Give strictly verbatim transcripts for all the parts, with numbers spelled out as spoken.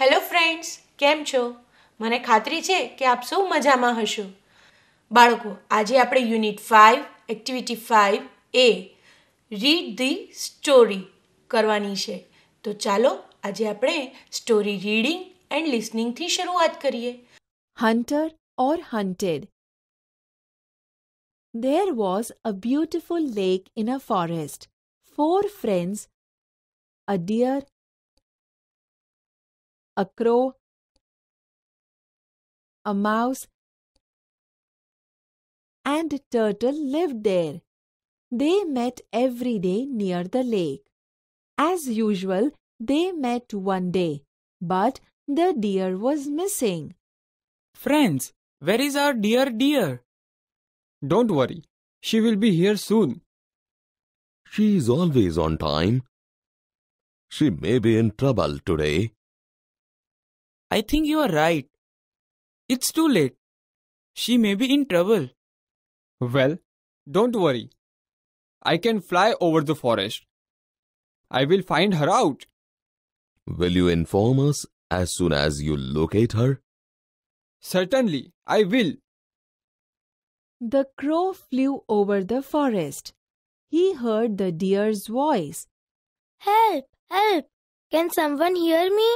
Hello friends, કેમ છો? મને ખાતરી છે કે આપ સૌ મજામાં હશો। બાળકો, આજે આપણે unit five activity five A read the story કરવાની છે। તો ચાલો આજે આપણે સ્ટોરી રીડિંગ એન્ડ લિસનિંગથી શરૂઆત કરીએ। Hunter or hunted. There was a beautiful lake in a forest. Four friends, a deer, a crow, a mouse, and a turtle lived there. They met every day near the lake. As usual, they met one day, but the deer was missing. Friends, where is our dear deer? Don't worry, she will be here soon. She is always on time. She may be in trouble today. I think you are right. It's too late. She may be in trouble. Well, don't worry. I can fly over the forest. I will find her out. Will you inform us as soon as you locate her? Certainly, I will. The crow flew over the forest. He heard the deer's voice. Help! Help! Can someone hear me?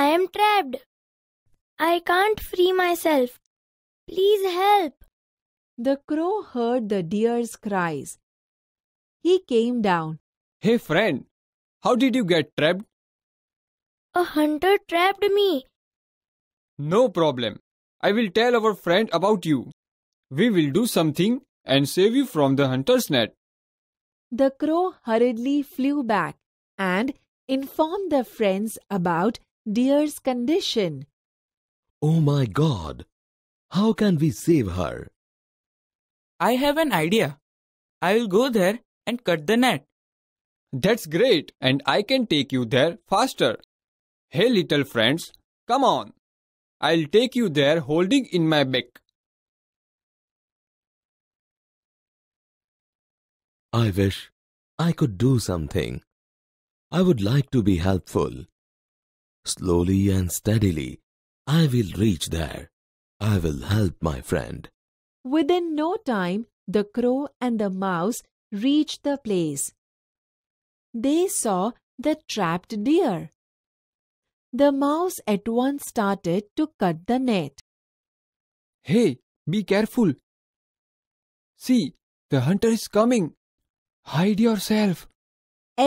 I am trapped. I can't free myself. Please help. The crow heard the deer's cries. He came down. Hey friend, how did you get trapped? A hunter trapped me. No problem. I will tell our friend about you. We will do something and save you from the hunter's net. The crow hurriedly flew back and informed the friends about deer's condition. Oh my God! How can we save her? I have an idea. I will go there and cut the net. That's great, and I can take you there faster. Hey little friends, come on. I'll take you there holding in my beak. I wish I could do something. I would like to be helpful. Slowly and steadily, I will reach there. I will help my friend. Within no time, the crow and the mouse reached the place. They saw the trapped deer. The mouse at once started to cut the net. Hey, be careful. See, the hunter is coming. Hide yourself.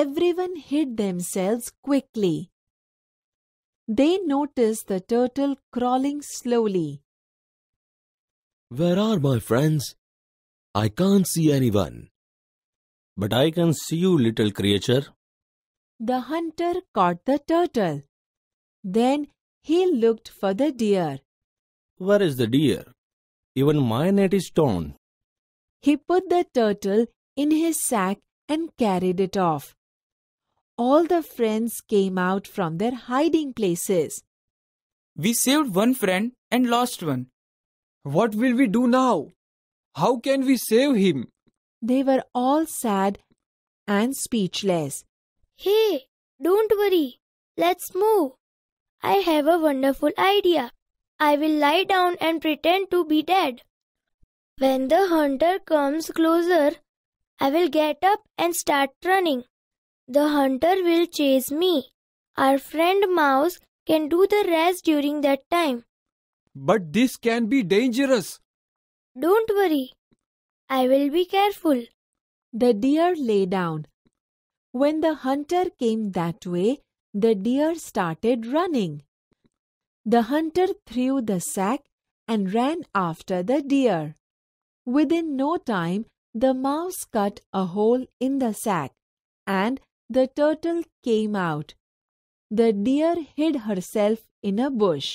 Everyone hid themselves quickly. They noticed the turtle crawling slowly. Where are my friends? I can't see anyone. But I can see you, little creature. The hunter caught the turtle. Then he looked for the deer. Where is the deer? Even my net is torn. He put the turtle in his sack and carried it off. All the friends came out from their hiding places. We saved one friend and lost one. What will we do now? How can we save him? They were all sad and speechless. Hey, don't worry. Let's move. I have a wonderful idea. I will lie down and pretend to be dead. When the hunter comes closer, I will get up and start running. The hunter will chase me. Our friend Mouse can do the rest during that time. But this can be dangerous. Don't worry. I will be careful. The deer lay down. When the hunter came that way, the deer started running. The hunter threw the sack and ran after the deer. Within no time, the mouse cut a hole in the sack, and the turtle came out. The deer hid herself in a bush.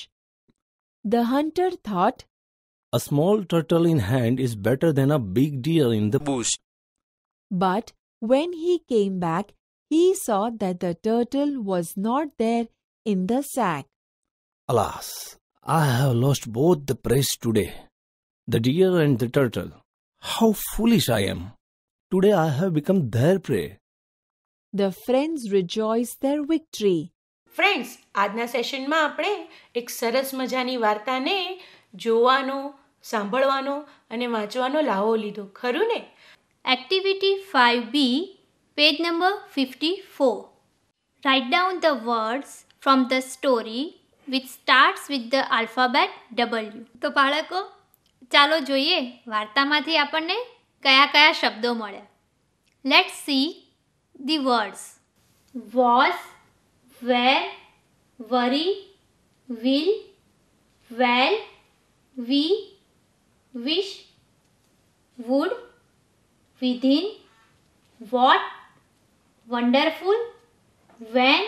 The hunter thought, a small turtle in hand is better than a big deer in the bush. But when he came back, he saw that the turtle was not there in the sack. Alas, I have lost both the prize today, the deer and the turtle. How foolish I am! Today I have become their prey. The friends rejoiced their victory. Friends આજના સેશનમાં આપણે એક સરસ મજાની વાર્તાને જોવાનો, સાંભળવાનો અને વાંચવાનો લાહો લીધો, ખરું ને? Activity five B page number fifty four. Write down the words from the story which starts with the alphabet W. તો બાળકો ચાલો જોઈએ વાર્તામાંથી આપણને કયા કયા શબ્દો મળ્યા. Let's see the words. Was, where, worry, will, well, we, wish, would, within, what, wonderful, when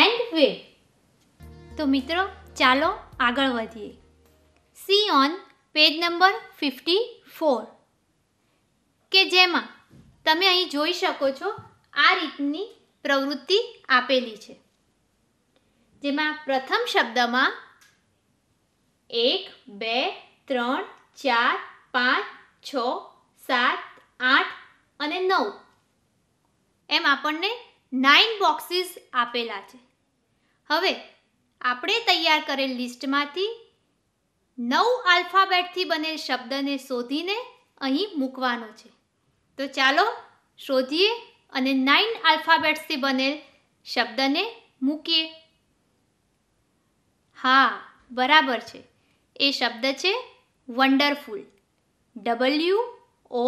and where. તો મિત્રો ચાલો આગળ વધીએ. See on page number fifty four, કે જેમાં તમે અહીં જોઈ શકો છો આ રીતની પ્રવૃત્તિ આપેલી છે, જેમાં પ્રથમ શબ્દમાં એક, બે, ત્રણ, ચાર, પાંચ, છ, સાત, આઠ અને નવ એમ આપણને નાઇન બોક્સીસ આપેલા છે. હવે આપણે તૈયાર કરેલ લિસ્ટમાંથી નવ આલ્ફાબેટથી બનેલ શબ્દને શોધીને અહીં મૂકવાનો છે. તો ચાલો શોધીએ અને નાઇન આલ્ફાબેટ્સથી બનેલ શબ્દને મૂકીએ. હા, બરાબર છે. એ શબ્દ છે wonderful. W O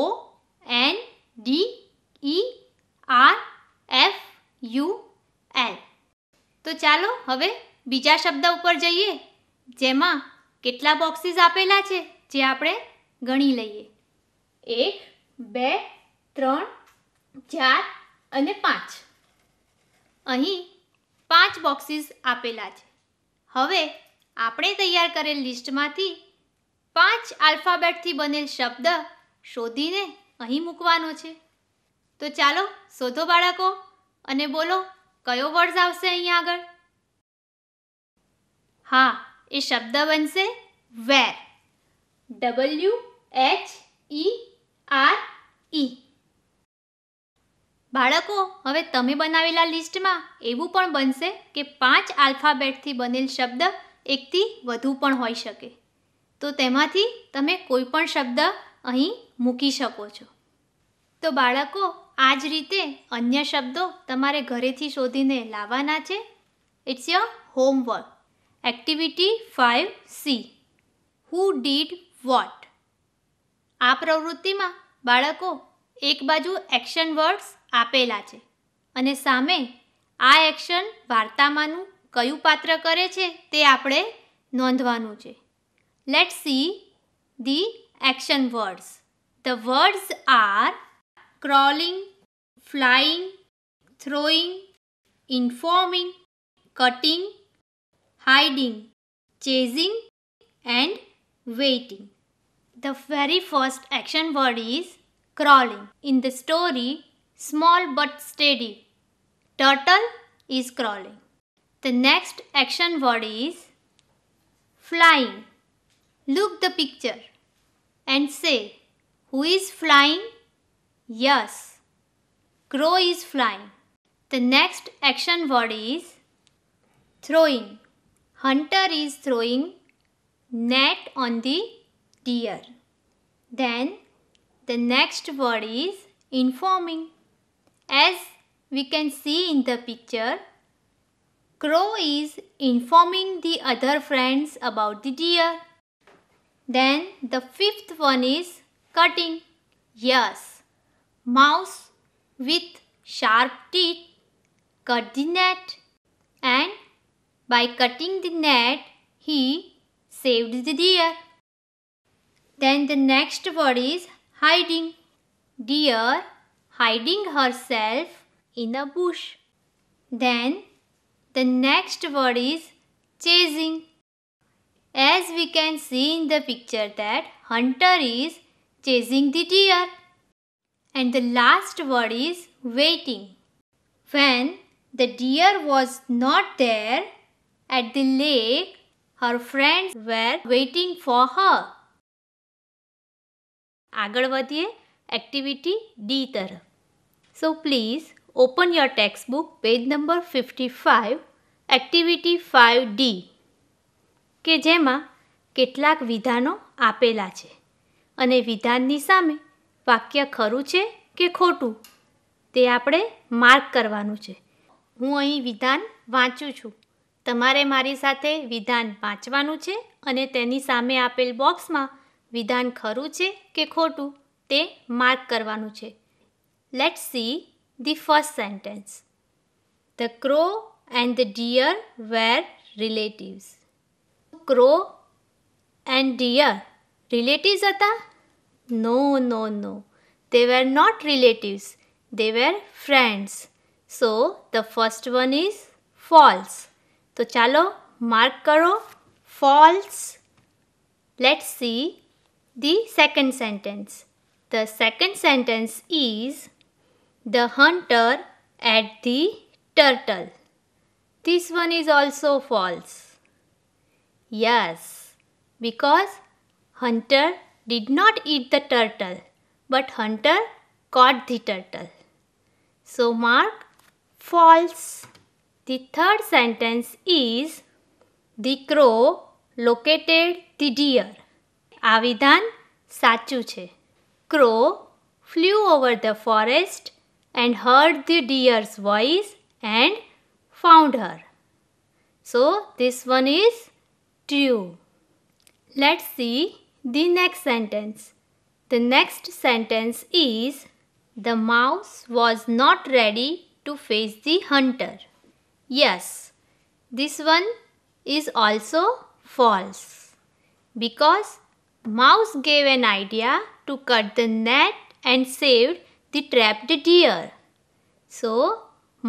N D E R F U L. તો ચાલો હવે બીજા શબ્દ ઉપર જઈએ, જેમાં કેટલા બોક્સીસ આપેલા છે જે આપણે ગણી લઈએ. એક, બે, ત્રણ, ચાર અને પાંચ. અહીં પાંચ બોક્સીસ આપેલા છે. હવે આપણે તૈયાર કરેલ લિસ્ટમાંથી પાંચ આલ્ફાબેટથી બનેલ શબ્દ શોધીને અહીં મૂકવાનો છે. તો ચાલો શોધો બાળકો અને બોલો કયો વર્ડ આવશે અહીં આગળ. હા, એ શબ્દ બનશે where. W H E R E. બાળકો હવે તમે બનાવેલા લિસ્ટમાં એવું પણ બનશે કે પાંચ આલ્ફાબેટથી બનેલ શબ્દ એકથી વધુ પણ હોઈ શકે. તો તેમાંથી તમે કોઈ પણ શબ્દ અહીં મૂકી શકો છો. તો બાળકો આ જ રીતે અન્ય શબ્દો તમારે ઘરેથી શોધીને લાવવાના છે. It's your homework. Activity five C, who did what. આ પ્રવૃત્તિમાં બાળકો એક બાજુ એક્શન વર્ડ્સ આપેલા છે અને સામે આ એક્શન વાર્તામાંનું કયું પાત્ર કરે છે તે આપણે નોંધવાનું છે. Let's see the action words. The words are crawling, flying, throwing, informing, cutting, hiding, chasing and waiting. The very first action word is crawling. In the story, small but steady, turtle is crawling. The next action word is flying. Look the picture and say, who is flying? Yes, crow is flying. The next action word is throwing. Hunter is throwing net on the deer. Then the next word is informing. As we can see in the picture, crow is informing the other friends about the deer. Then the fifth one is cutting. Yes, mouse with sharp teeth cut the net, and by cutting the net, he saved the deer. Then the next word is hiding. Deer hiding herself in a bush. Then the next word is chasing. As we can see in the picture that hunter is chasing the deer. And the last word is waiting. When the deer was not there at the lake, her friends were waiting for her. આગળ વધીએ activity D તરફ. So please open your text book page number fifty five activity five D કે જેમાં કેટલાક વિધાનો આપેલા છે અને વિધાનની સામે વાક્ય ખરું છે કે ખોટું તે આપણે માર્ક કરવાનું છે। હું અહીં વિધાન વાંચું છું, તમારે મારી સાથે વિધાન વાંચવાનું છે અને તેની સામે આપેલ બોક્સમાં વિધાન ખરું છે કે ખોટું તે માર્ક કરવાનું છે। Let's see the first sentence. The crow and the deer were relatives। Crow and deer relatives hata? No, no, no. They were not relatives. They were friends. So the first one is false. To chalo mark karo false. Let's see the second sentence. The second sentence is the hunter at the turtle। This one is also false. Yes, because hunter did not eat the turtle, but hunter caught the turtle. So mark false. The third sentence is the crow located the deer. આ વિધાન સાચું છે। Crow flew over the forest and heard the deer's voice and found her. So this one is true. Let's see the next sentence. The next sentence is the mouse was not ready to face the hunter. Yes, this one is also false because mouse gave an idea to cut the net and saved the trapped deer. So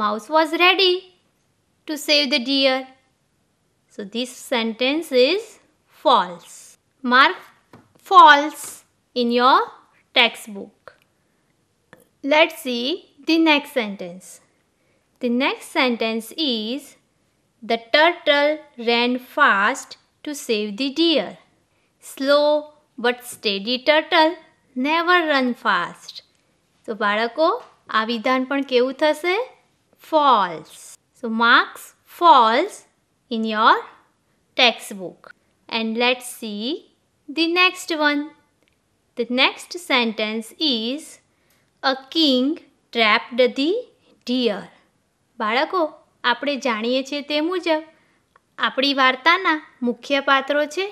mouse was ready to save the deer. So this sentence is false. Mark false in your textbook. Let's see the next sentence. The next sentence is the turtle ran fast to save the deer. Slow but steady turtle never run fast. So બાળકો આ વિધાન પણ કેવું થશે? False. So marks false in your textbook. And let's see the next one. The next sentence is a king trapped the deer. બાળકો આપણે જાણીએ છીએ તે મુજબ આપણી વાર્તાના મુખ્ય પાત્રો છે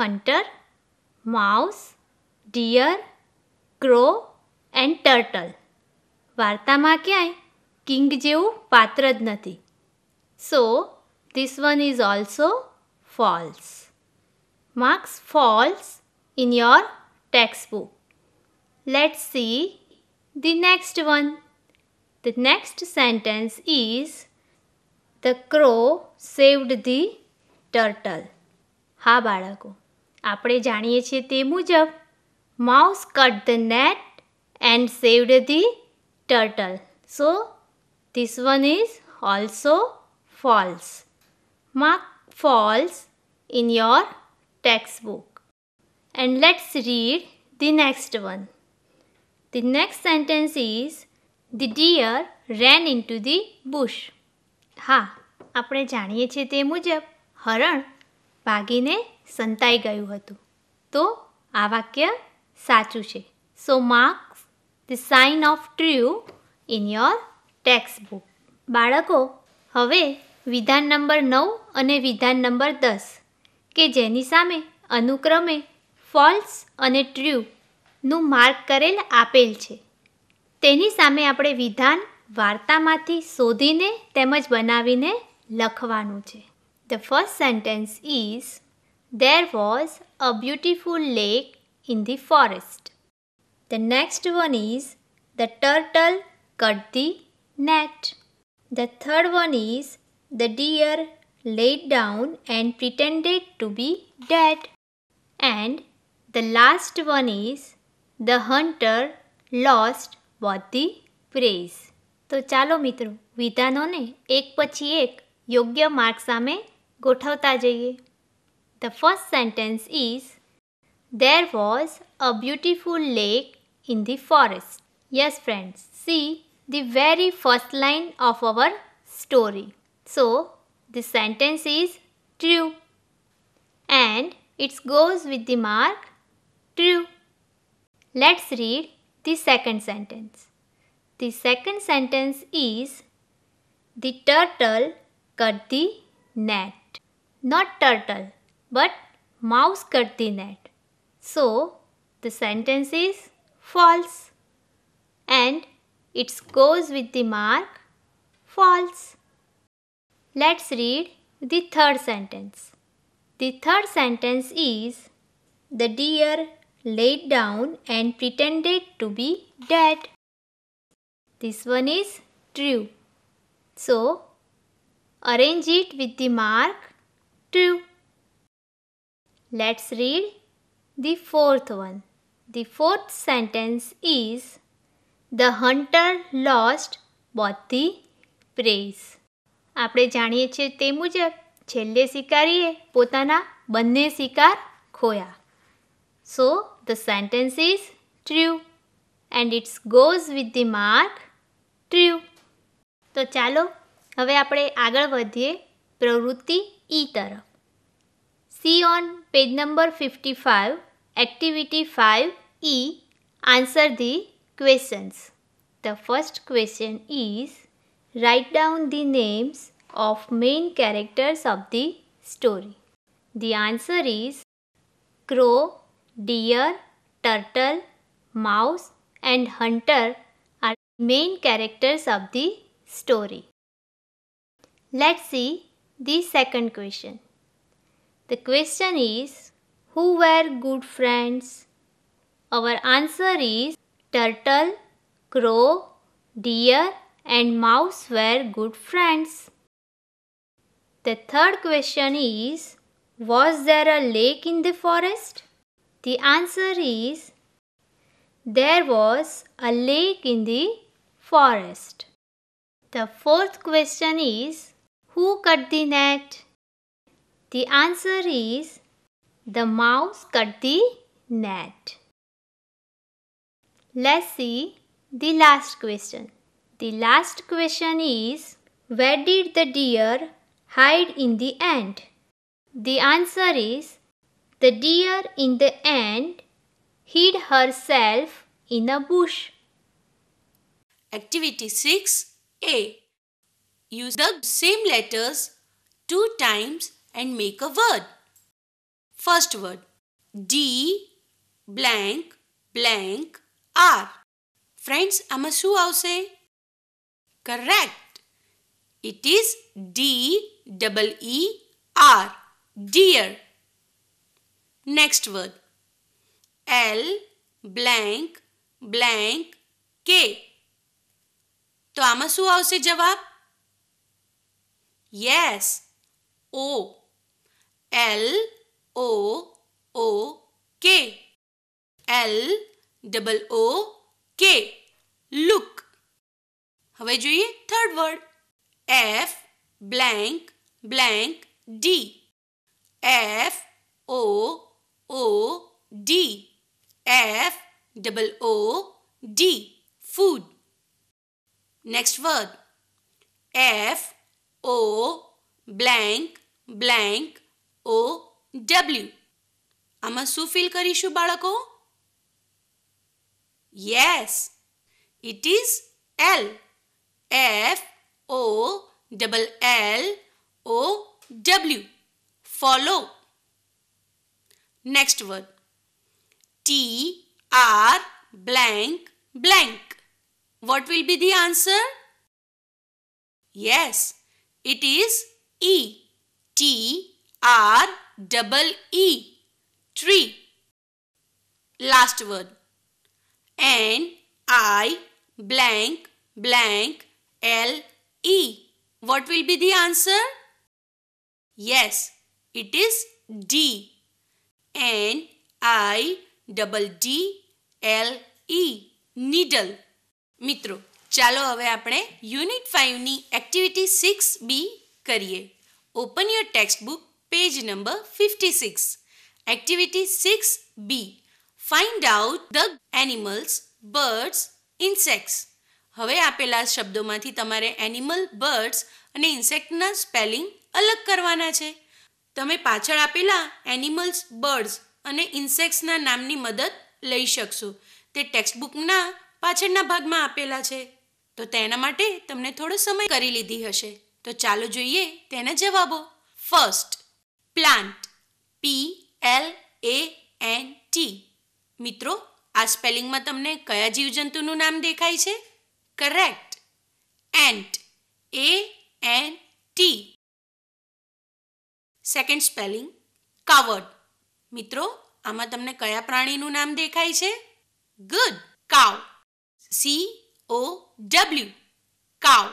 hunter, mouse, deer, crow and turtle. વાર્તામાં ક્યાંય કિંગ જેવું પાત્ર જ નથી। So this one is also false. Marks false in your textbook. Let's see the next one. The next sentence is the crow saved the turtle. હા બાળકો, આપણે જાણીએ છીએ તે મુજબ mouse cut the net and saved the turtle. So this one is also false. Mark false in your textbook. And let's read the next one. The next sentence is the deer ran into the bush. હા, આપણે જાણીએ છીએ તે મુજબ હરણ ભાગીને સંતાઈ ગયું હતું। તો આ વાક્ય સાચું છે। So mark the sign of true in your textbook. બાળકો, હવે વિધાન નંબર નવ અને વિધાન નંબર દસ કે જેની સામે અનુક્રમે ફોલ્સ અને ટ્રૂનું માર્ક કરેલ આપેલ છે તેની સામે આપણે વિધાન વાર્તામાંથી શોધીને તેમજ બનાવીને લખવાનું છે। The first sentence is there was a beautiful lake in the forest. The next one is the turtle cut the net. The third one is the deer laid down and pretended to be dead. And the last one is the hunter lost what the prize. તો ચાલો મિત્રો, વિધાનોને એક પછી એક યોગ્ય mark સામે ગોઠવતા જઈએ। The first sentence is there was a beautiful lake in the forest. Yes friends, see the very first line of our story. So This sentence is true and it goes with the mark true. Let's read the second sentence. The second sentence is the turtle cut the net. Not turtle but mouse cut the net. So the sentence is false and it goes with the mark false. Let's read the third sentence. The third sentence is the deer laid down and pretended to be dead. This one is true. So arrange it with the mark true. Let's read the fourth one. The fourth sentence is the hunter lost both the preys. આપણે જાણીએ છીએ તે મુજબ છેલ્લે શિકારીએ પોતાના બંને શિકાર ખોયા. So the sentence is true and it goes with the mark true. તો ચાલો હવે આપણે આગળ વધીએ પ્રવૃત્તિ E તરફ. See on page number fifty-five activity five E answer the questions. The first question is write down the names of main characters of the story. The answer is Crow, Deer, Turtle, Mouse and Hunter are main characters of the story. Let's see the second question. The question is who were good friends? Our answer is Turtle, Crow, Deer and mouse were good friends. The third question is, was there a lake in the forest? The answer is, there was a lake in the forest. The fourth question is, who cut the net? The answer is, the mouse cut the net. Let's see the last question. The last question is, where did the deer hide in the end? The answer is, the deer in the end hid herself in a bush. Activity six A. Use the same letters two times and make a word. First word, D blank blank R. Friends, આમાં શું આવશે? Correct. It is D E E R, deer. Next word, L blank blank K. તો આમાં શું આવશે જવાબ? Yes, O. L O O K. L double O K. Look. હવે જોઈએ third word, F blank blank D. F O O D. F double O D. Food. Next word, F O blank blank O W. આમાં શું fill કરીશું બાળકો? Yes, it is L. F O double L O W. Follow. Next word, T R blank blank. What will be the answer? Yes, it is E. T R double E. Tree. Last word, N I blank blank L E. What will be the answer? Yes, it is D. N I double D L E. Needle. મિત્રો ચાલો હવે આપણે unit five ની activity six B કરીએ. Open your textbook page number fifty-six. Activity six B. Find out the animals, birds, insects. હવે આપેલા શબ્દોમાંથી તમારે animal, birds અને ઇન્સેક્ટના સ્પેલિંગ અલગ કરવાના છે. તમે પાછળ આપેલા એનિમલ્સ, બર્ડ્સ અને ઇન્સેક્ટ્સના નામની મદદ લઈ શકશો. તે ટેક્સ્ટબુકના પાછળના ભાગમાં આપેલા છે, તો તેના માટે તમને થોડો સમય કરી લીધી હશે. તો ચાલો જોઈએ તેના જવાબો. First, plant, P L A N T. મિત્રો, આ સ્પેલિંગમાં તમને કયા જીવજંતુનું નામ દેખાય છે? Correct, ant, A N T. Second spelling, coward. મિત્રો, આમાં તમને કયા પ્રાણીનું નામ દેખાય છે? Good, cow, C O W, cow.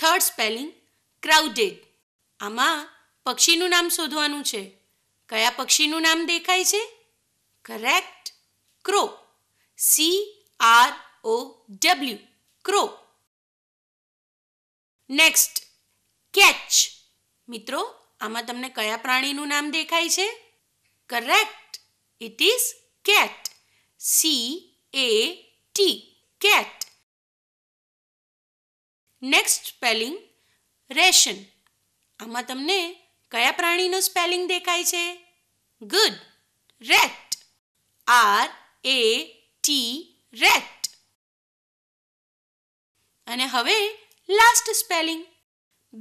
Third spelling, crowded. આમાં પક્ષીનું નામ શોધવાનું છે. કયા પક્ષીનું નામ દેખાય છે? Correct, crow, C R O W, crow. Next, catch. મિત્રો, આમાં તમને કયા પ્રાણીનું નામ દેખાય છે? Correct, it is cat, C A T, cat. Next spelling, ration. આમાં તમને કયા પ્રાણીનું સ્પેલિંગ દેખાય છે? Good, rat, R A T, rat. અને હવે લાસ્ટ સ્પેલિંગ,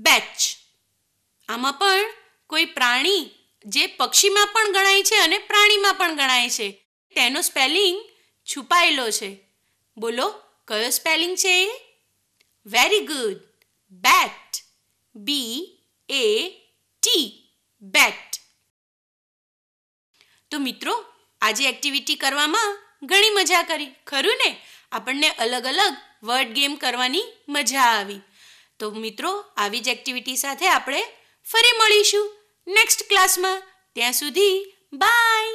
બેચ. આમાં પણ કોઈ પ્રાણી જે પક્ષીમાં પણ ગણાય છે અને પ્રાણીમાં પણ ગણાય છે, તેનો સ્પેલિંગ છુપાયેલો છે. બોલો, કયો સ્પેલિંગ છે એ? Very good, bat, B A T, bat. તો મિત્રો, આજે એક્ટિવિટી કરવામાં ઘણી મજા કરી, ખરું ને? આપણને અલગ અલગ વર્ડ ગેમ કરવાની મજા આવી. તો મિત્રો, આવી જ એક્ટિવિટી સાથે આપણે ફરી મળીશું નેક્સ્ટ ક્લાસમાં. ત્યાં સુધી બાય.